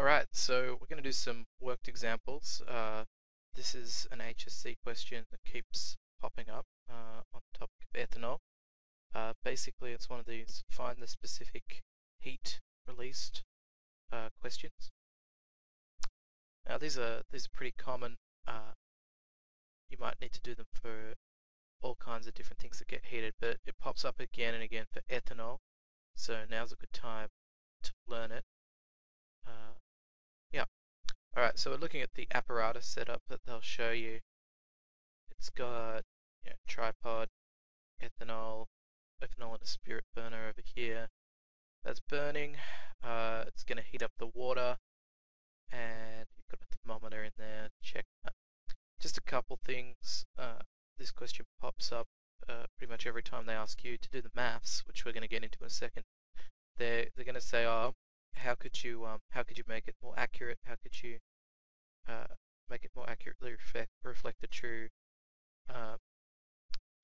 Alright, so we're going to do some worked examples. This is an HSC question that keeps popping up on the topic of ethanol. Basically, it's one of these find the specific heat released questions. Now, these are pretty common. You might need to do them for all kinds of different things that get heated, but it pops up again and again for ethanol. So now's a good time to learn it. Alright, so we're looking at the apparatus setup that they'll show you. It's got tripod, ethanol in a spirit burner over here. That's burning. It's going to heat up the water, and you've got a thermometer in there. Check that. Just a couple things. This question pops up pretty much every time they ask you to do the maths, which we're going to get into in a second. They're going to say, oh, how could you make it more accurate? How could you make it more accurately reflect the true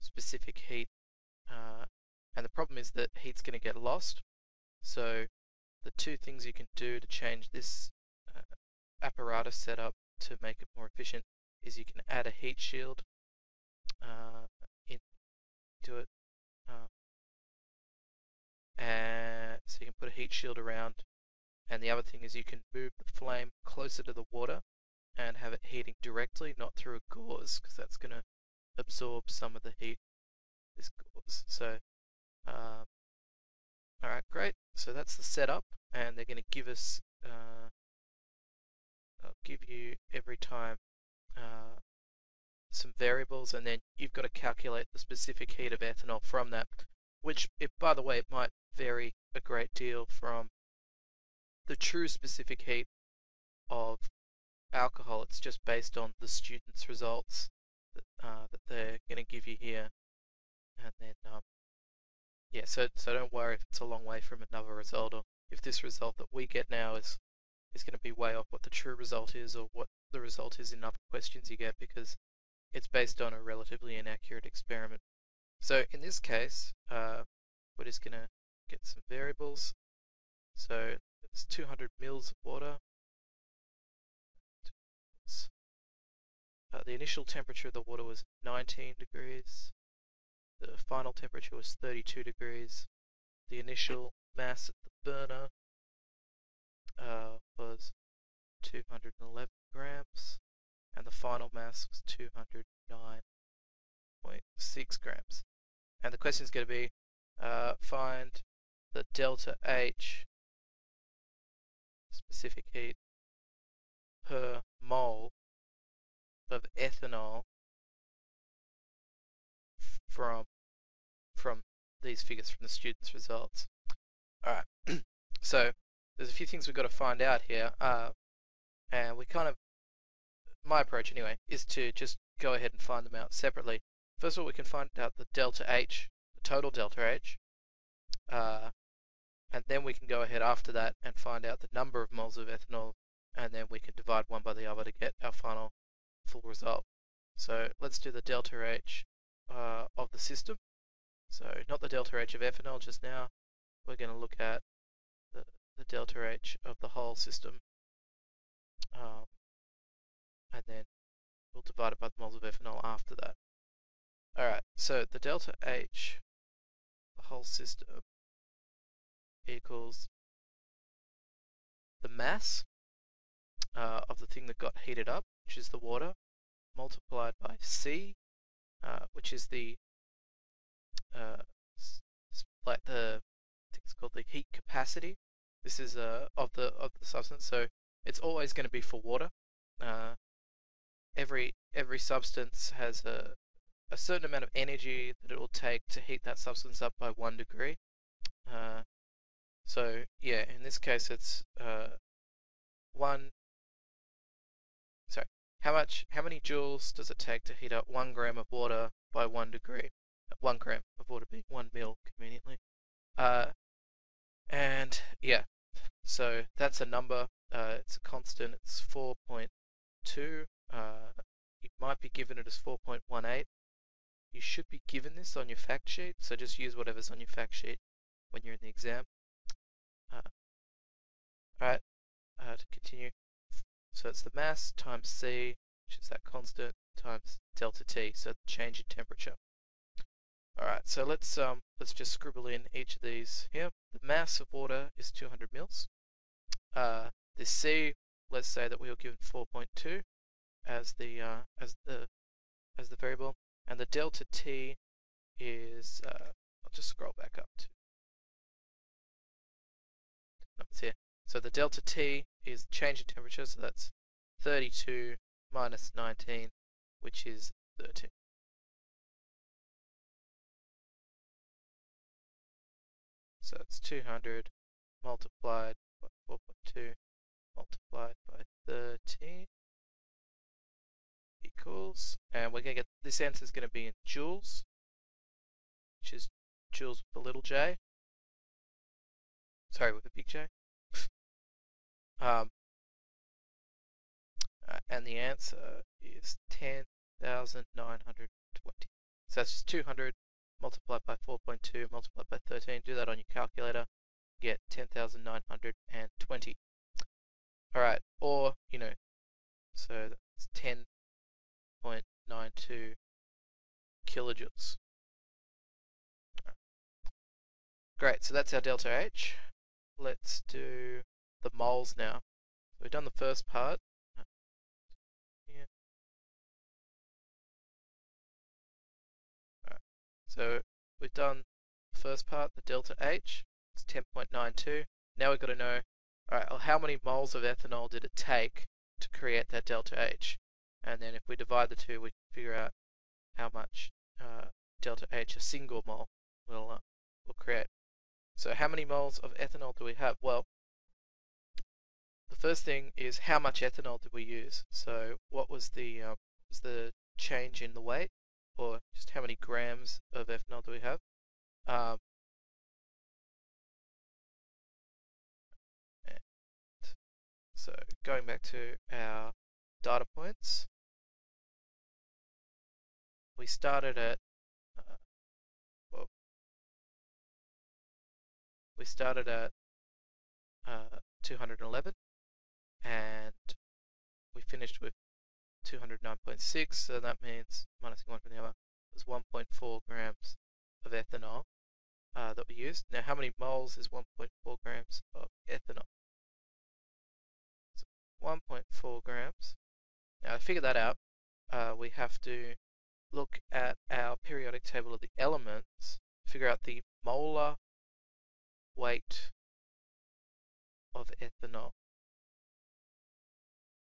specific heat? And the problem is that heat's going to get lost. So the two things you can do to change this apparatus setup to make it more efficient is you can add a heat shield into it, and so you can put a heat shield around. And the other thing is you can move the flame closer to the water and have it heating directly, not through a gauze, because that's going to absorb some of the heat, this gauze. So, alright, great. So that's the setup, and they're going to give us, I'll give you every time some variables, and then you've got to calculate the specific heat of ethanol from that, which, by the way, it might vary a great deal from the true specific heat of alcohol. It's just based on the students' results that they're going to give you here, and then so don't worry if it's a long way from another result, or if this result that we get now is going to be way off what the true result is, or what the result is in other questions you get, because it's based on a relatively inaccurate experiment. So in this case, we're just going to get some variables. So it's 200 mils of water. The initial temperature of the water was 19 degrees. The final temperature was 32 degrees. The initial mass at the burner was 211 grams, and the final mass was 209.6 grams. And the question is going to be find the delta H specific heat per mole of ethanol from these figures from the students' results. Alright, so there's a few things we've got to find out here, and my approach anyway is to just go ahead and find them out separately. First of all, we can find out the delta H, the total delta H, and then we can go ahead after that and find out the number of moles of ethanol, and then we can divide one by the other to get our final full result. So let's do the delta H of the system. So not the delta H of ethanol just now, we're going to look at the delta H of the whole system, and then we'll divide it by the moles of ethanol after that. Alright, so the delta H, the whole system, equals the mass of the thing that got heated up, which is the water, multiplied by C, which is it's called the heat capacity. This is of the substance, so it's always going to be for water. Every substance has a certain amount of energy that it will take to heat that substance up by 1 degree. So yeah, in this case it's how many joules does it take to heat up 1 gram of water by 1 degree? 1 gram of water being 1 mil conveniently. And yeah, so that's a number, it's a constant, it's 4.2. You might be given it as 4.18. You should be given this on your fact sheet, so just use whatever's on your fact sheet when you're in the exam. Alright, to continue. So it's the mass times C, which is that constant, times delta T, so the change in temperature. Alright, so let's just scribble in each of these here. The mass of water is 200 mils. The C, let's say that we were given 4.2 as the variable, and the delta T is I'll just scroll back up to numbers here. So the delta T is change in temperature, so that's 32 minus 19, which is 13. So it's 200 multiplied by 4.2 multiplied by 13 equals, and we're going to get, this answer is going to be in joules, which is joules with a little j, sorry, with a big J. And the answer is 10,920. So that's just 200 multiplied by 4.2 multiplied by 13. Do that on your calculator, get 10,920. Alright, or, you know, so that's 10.92 kilojoules. Right. Great, so that's our delta H. Let's do the moles now. So we've done the first part. So we've done the first part, the delta H, it's 10.92. Now we've got to know, all right, well, how many moles of ethanol did it take to create that delta H? And then if we divide the two, we can figure out how much delta H a single mole will create. So how many moles of ethanol do we have? Well, the first thing is how much ethanol did we use? So what was the change in the weight? Or just how many grams of ethanol do we have? And so going back to our data points, we started at we started at 211, and we finished with 209.6, so that means, minusing one from the other, was 1.4 grams of ethanol that we used. Now, how many moles is 1.4 grams of ethanol? So 1.4 grams. Now, to figure that out, we have to look at our periodic table of the elements, figure out the molar weight of ethanol,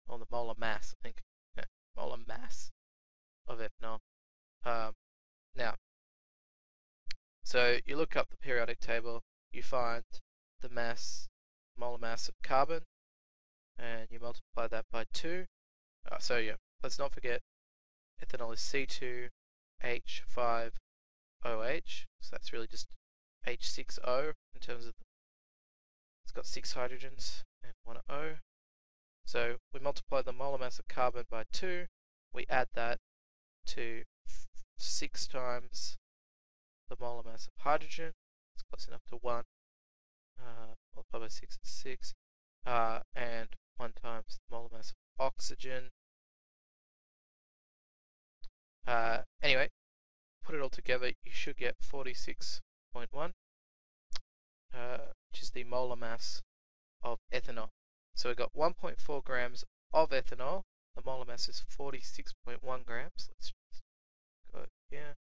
or the molar mass, I think. Molar mass of ethanol. Now, so you look up the periodic table, you find the mass, molar mass of carbon, and you multiply that by 2. So yeah, let's not forget ethanol is C2H5OH, so that's really just H6O in terms of, it's got 6 hydrogens and 1 O. So we multiply the molar mass of carbon by 2, we add that to 6 times the molar mass of hydrogen, it's close enough to 1, multiplied by 6 is 6, and 1 times the molar mass of oxygen. Anyway, put it all together, you should get 46.1, which is the molar mass of ethanol. So we've got 1.4 grams of ethanol. The molar mass is 46.1 grams. Let's just go here.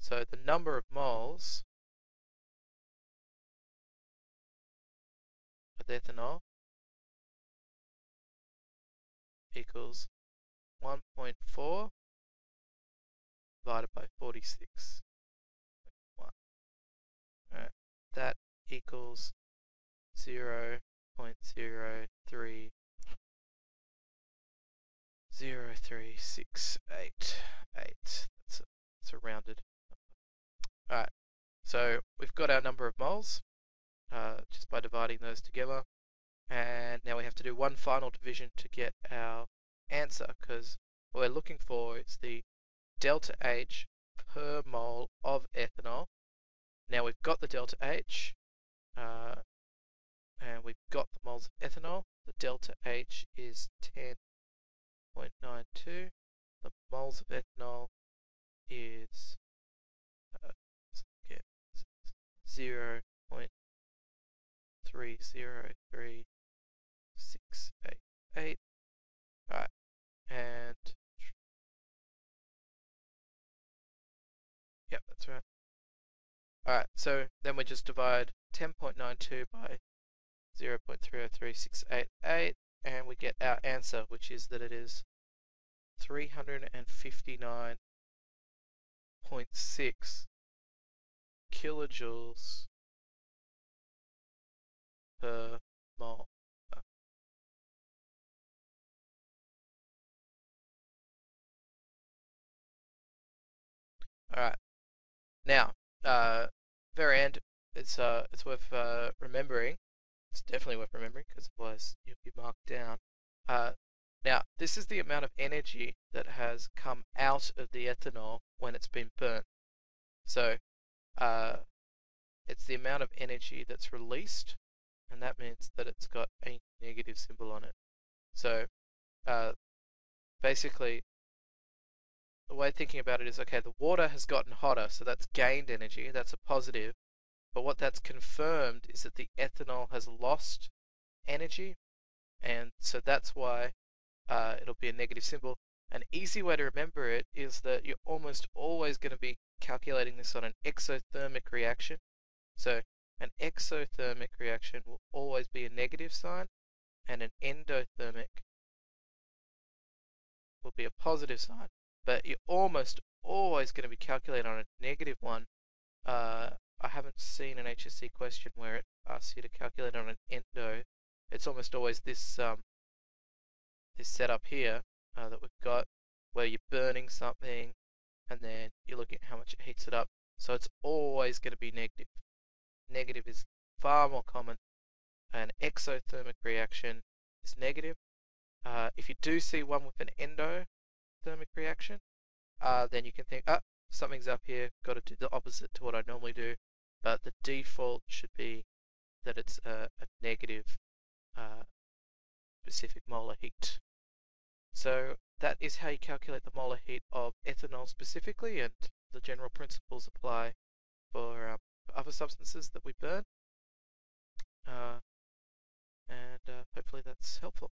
So the number of moles of ethanol equals 1.4 divided by 46.1. All right, that equals 0.03688. That's a rounded number. Alright, so we've got our number of moles just by dividing those together, and now we have to do one final division to get our answer, because what we're looking for is the delta H per mole of ethanol. Now we've got the delta H, and we've got the moles of ethanol. The delta H is 10.92. The moles of ethanol is 0.303688. Right, and yep, that's right. Alright, so then we just divide 10.92 by 0.303688, and we get our answer, which is that it is 359.6 kilojoules per mole. Alright, now, very end, it's worth remembering. It's definitely worth remembering, because otherwise you'll be marked down. Now, this is the amount of energy that has come out of the ethanol when it's been burnt. So, it's the amount of energy that's released, and that means that it's got a negative symbol on it. So, basically, the way of thinking about it is, okay, the water has gotten hotter, so that's gained energy, that's a positive, but what that's confirmed is that the ethanol has lost energy, and so that's why it'll be a negative symbol. An easy way to remember it is that you're almost always going to be calculating this on an exothermic reaction, so an exothermic reaction will always be a negative sign, and an endothermic will be a positive sign. But you're almost always going to be calculating on a negative one. I haven't seen an HSC question where it asks you to calculate on an endo. It's almost always this this setup here that we've got, where you're burning something and then you're looking at how much it heats it up. So it's always going to be negative. Negative is far more common. An exothermic reaction is negative. If you do see one with an endo thermic reaction, then you can think, oh, something's up here, got to do the opposite to what I normally do, but the default should be that it's a negative specific molar heat. So that is how you calculate the molar heat of ethanol specifically, and the general principles apply for other substances that we burn, and hopefully that's helpful.